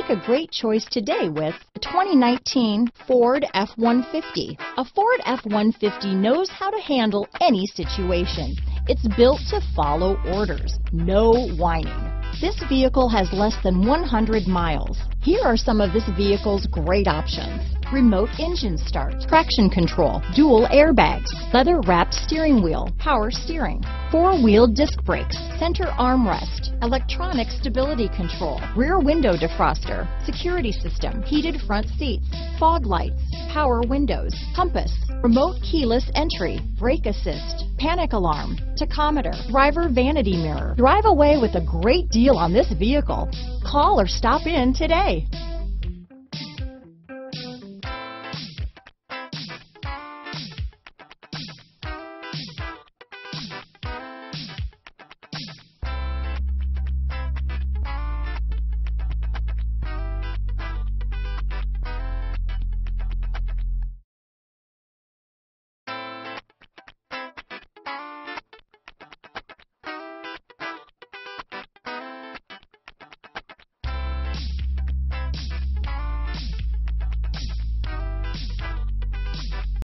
Make a great choice today with the 2019 Ford F-150. A Ford F-150 knows how to handle any situation. It's built to follow orders, no whining. This vehicle has less than 100 miles. Here are some of this vehicle's great options: remote engine start, traction control, dual airbags, leather-wrapped steering wheel, power steering, four-wheel disc brakes, center armrest, electronic stability control, rear window defroster, security system, heated front seats, fog lights, power windows, compass, remote keyless entry, brake assist, panic alarm, tachometer, driver vanity mirror. Drive away with a great deal on this vehicle. Call or stop in today.